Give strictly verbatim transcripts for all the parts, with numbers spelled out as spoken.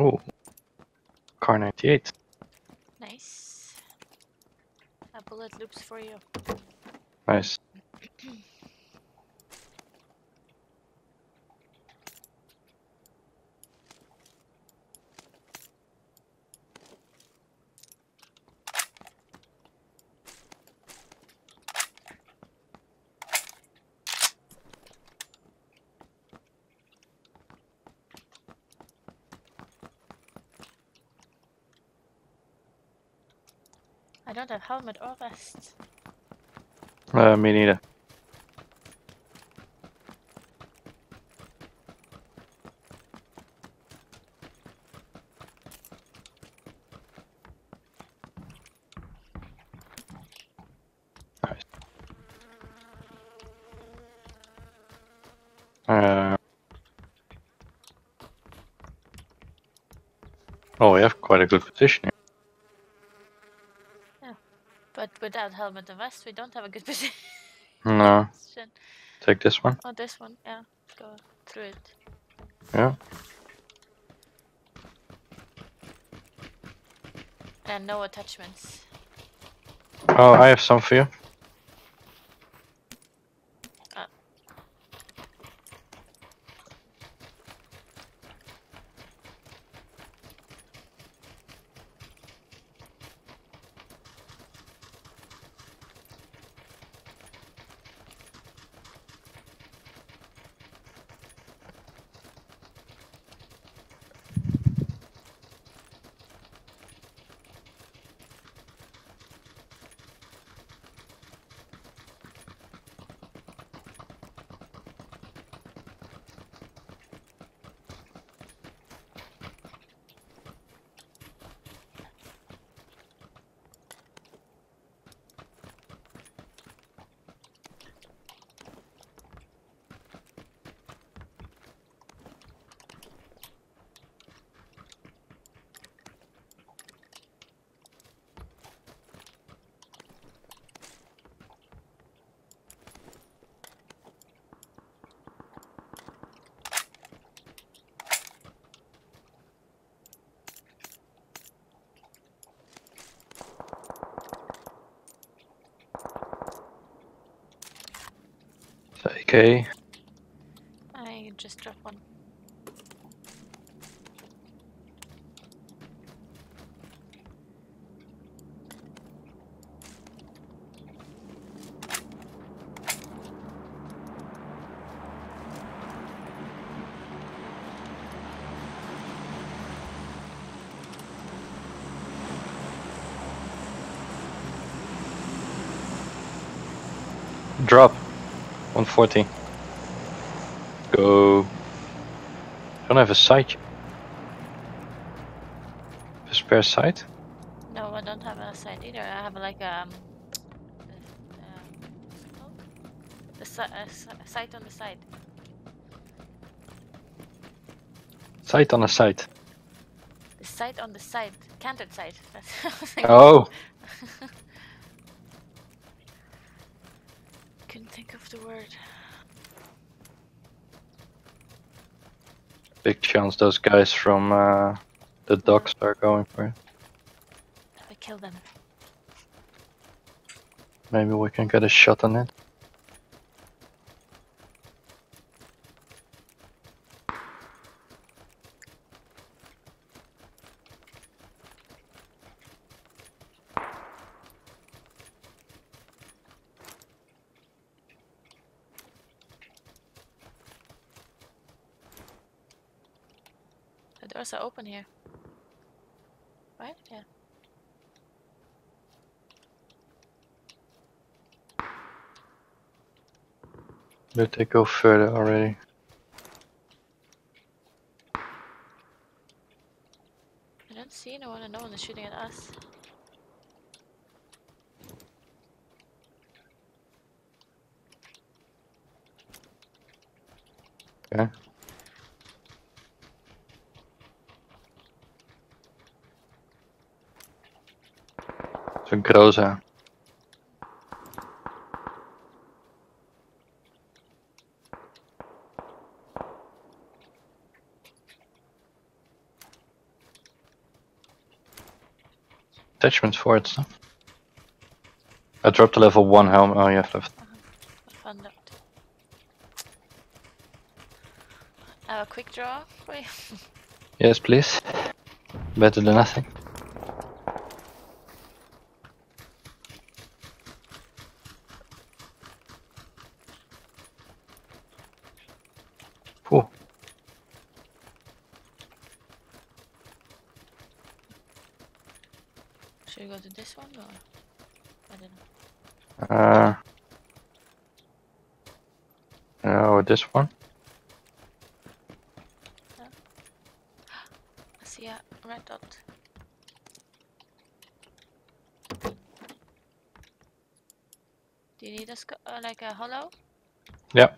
Oh, car ninety-eight. Nice. A bullet loops for you. Nice. I don't have helmet or vest. Uh, me neither. Nice. Uh. Oh, we have quite a good position here. Without helmet and vest, we don't have a good position. No. Take this one. Oh, this one. Yeah. Go through it. Yeah. And no attachments. Oh, I have some for you. Uh. Okay. I just dropped one. Drop. one forty. Go. Don't have a sight. A spare sight? No, I don't have a sight either. I have like a, um, a, a, a sight on the side. Sight on the side. The sight on the side, canted side. Oh. Think of the word. Big chance those guys from uh, the docks are going for it. I kill them. Maybe we can get a shot on it. Doors are open here, right? Yeah. Did they go further already? I don't see no one, and no one is shooting at us. Okay. Groza. attachment for it. So. I dropped the level one helm. Oh, you have left. Uh-huh. I found out. I have a quick draw for you. Yes, please. Better than nothing. Cool. Should we go to this one or? I don't know. Uh. Oh, no, this one? No. I see a red dot. Do you need a sc uh, like a hollow? Yeah.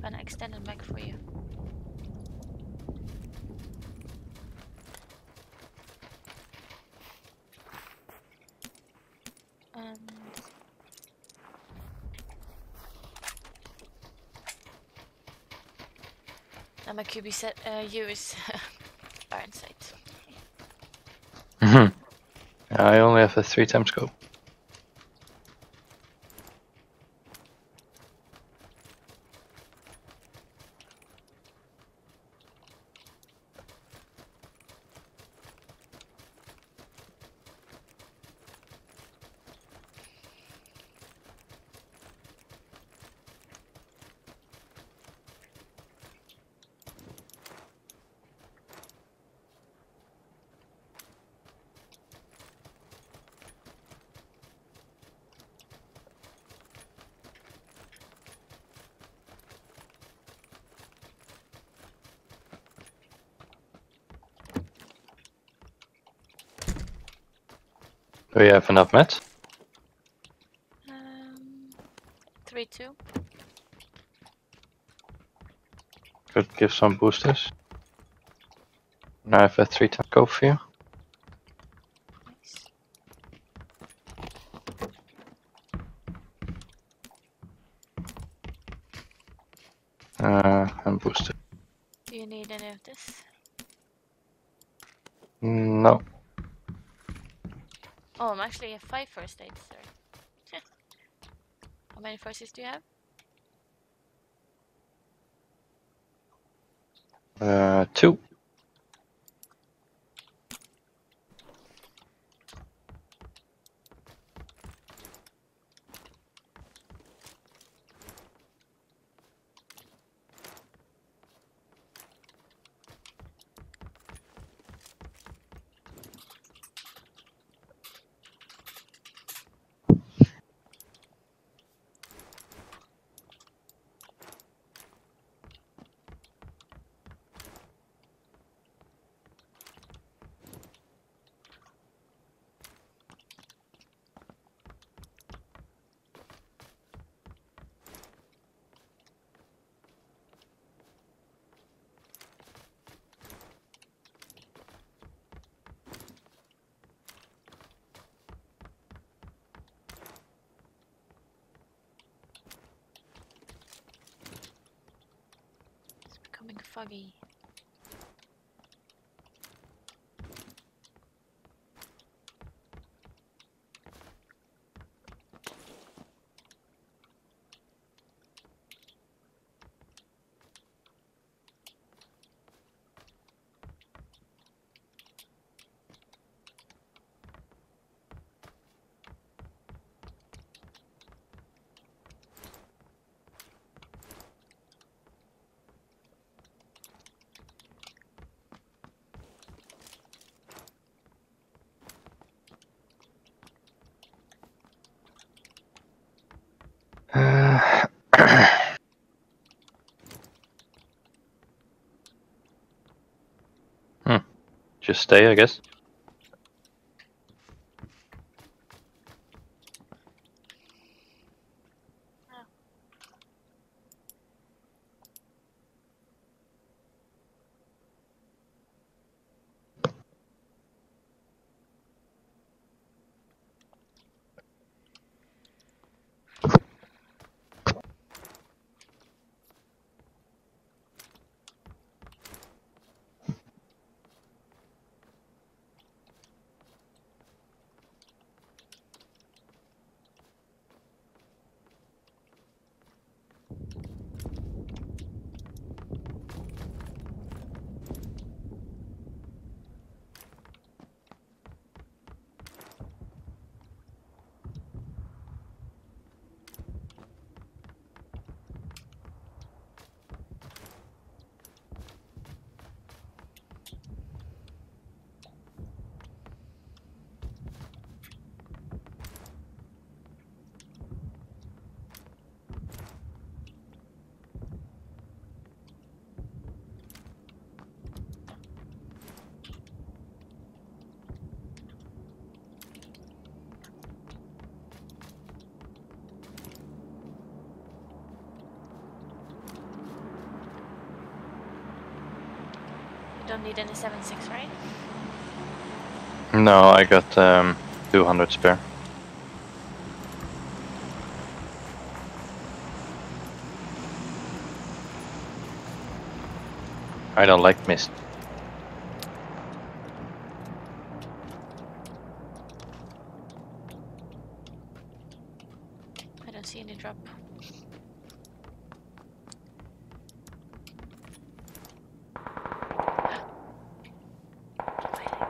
I'm gonna extend it back for you. And now my Q B set uh, U is iron sight. Mm-hmm. I only have a three times scope. Do you have enough meds? Um, three, two. Could give some boosters. Now I have a three tap go for you. Nice. Uh, and booster. Do you need any of this? No. Oh, I'm actually at five first aids, sorry. How many first aids do you have? Uh, two. Foggy. Just stay, I guess. Oh. don't need any seven six, right? No, I got um, two hundred spare. I don't like mist. I don't see any drop.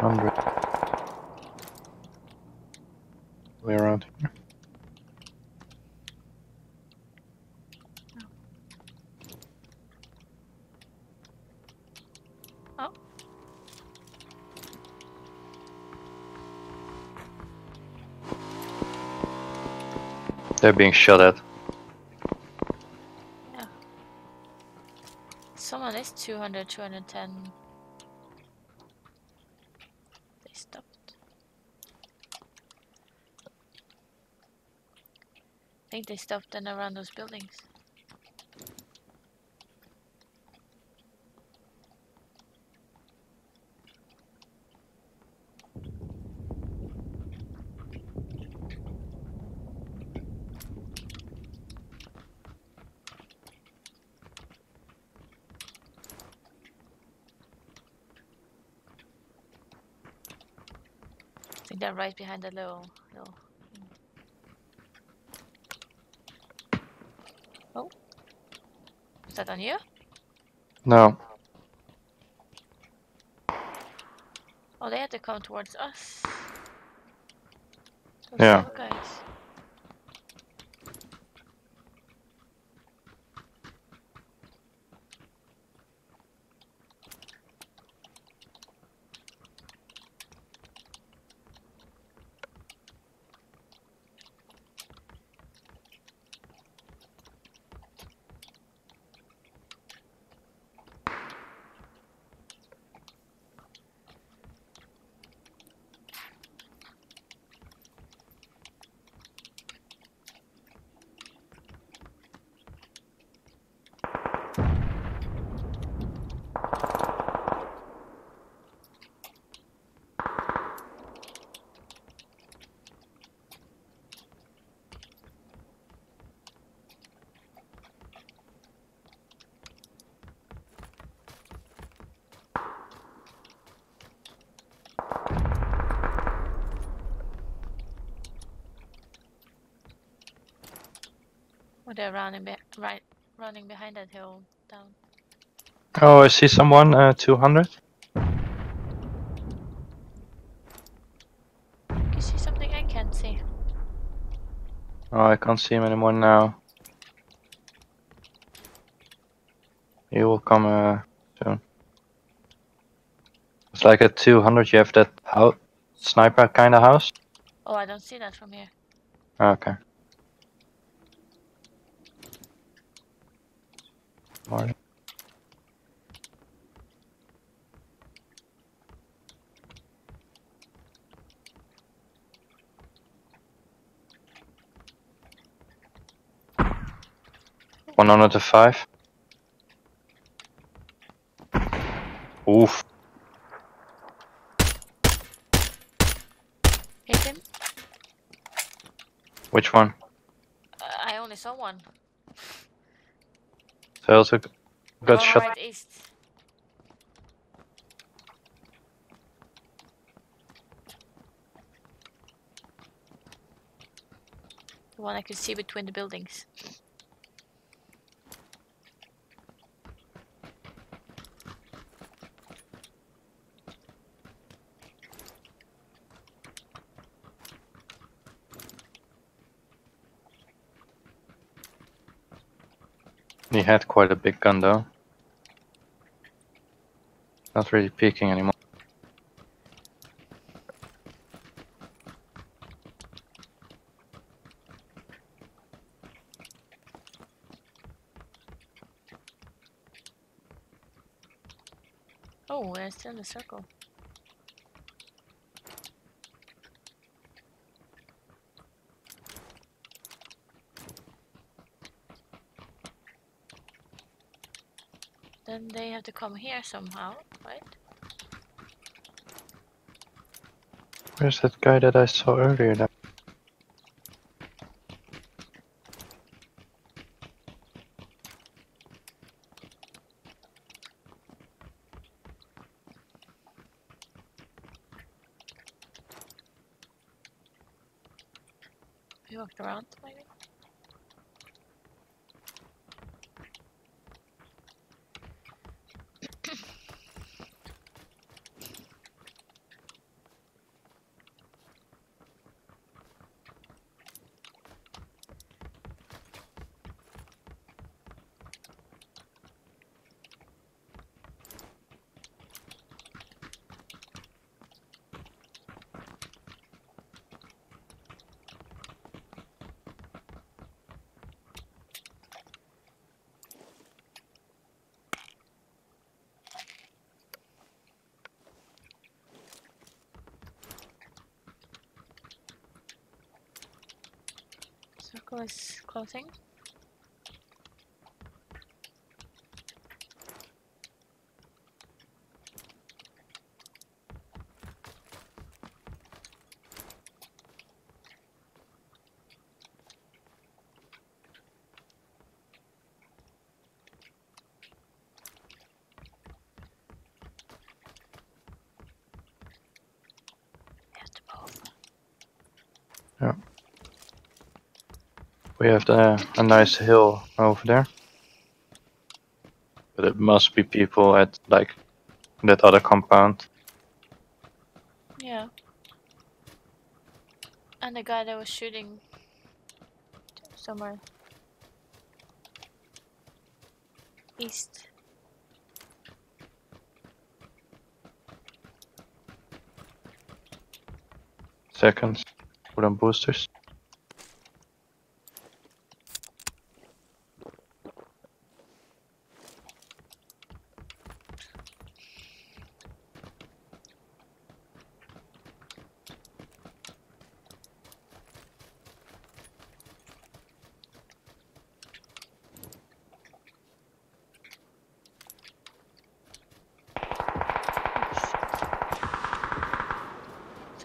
one hundred. Way around here. They're being shot at. Yeah. Someone is two hundred, two ten. They stopped. I think they stopped and around those buildings. I think they're right behind the little hill. Oh. Is that on you? No. Oh, they had to come towards us. Those yeah. Guys. Oh, they're running, be right, running behind that hill down. Oh, I see someone, uh, two hundred. You see something I can't see. Oh, I can't see him anymore now. He will come uh, soon. It's like at two hundred you have that house, sniper kind of house. Oh, I don't see that from here. Okay. Martin. one hundred five. Oof. Hit him. Which one? Uh, I only saw one. I also got shot. Right east. The one I could see between the buildings. He had quite a big gun though. Not really peeking anymore. Oh, we're still in the circle. Then they have to come here somehow, right? Where's that guy that I saw earlier now? He walked around, maybe? Circle is closing. Yeah. We have the, a nice hill over there, but it must be people at like that other compound. Yeah. And the guy that was shooting somewhere east. Seconds. Put on boosters.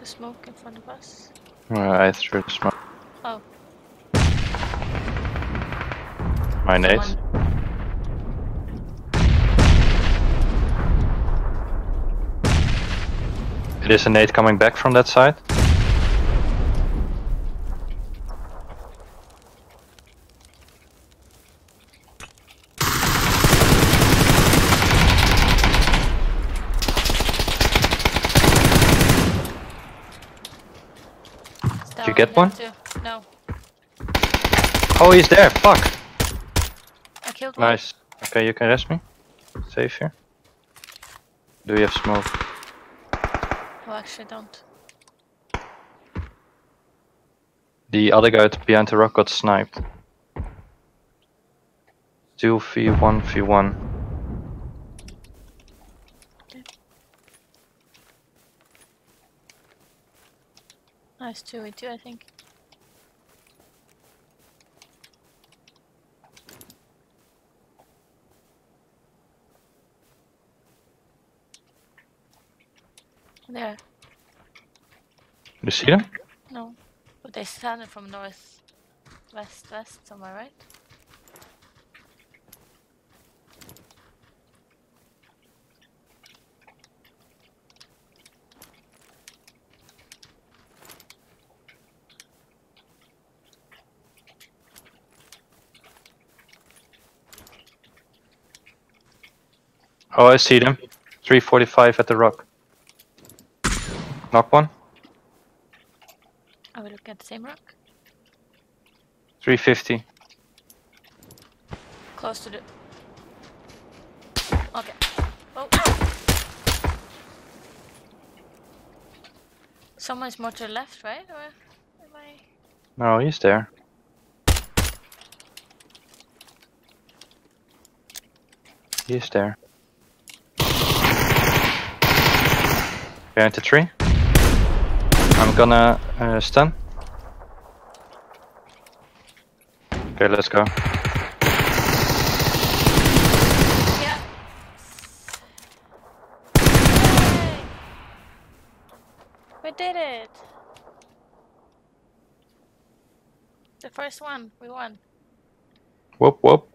Smoke in front of us. Well, I threw the smoke. Oh. My nades. It is a nade coming back from that side. Did you get one? Too. No. Oh, he's there. Fuck. I killed one. Nice. Okay, you can rest me. Safe here. Do you have smoke? Well, actually, don't. The other guy behind the rock got sniped. two v one v one. Nice two v two, I think. There. You see them? No. But they sounded from north, west, west somewhere, right? Oh, I see them. three forty-five at the rock. Knock one. Are we looking at the same rock? three fifty. Close to the... Okay. Oh. Someone's more to the left, right? Or am I... No, he's there. He's there. Behind the tree. I'm gonna uh, stun. Okay, let's go. Yeah. Yay. We did it! The first one, we won. Whoop whoop.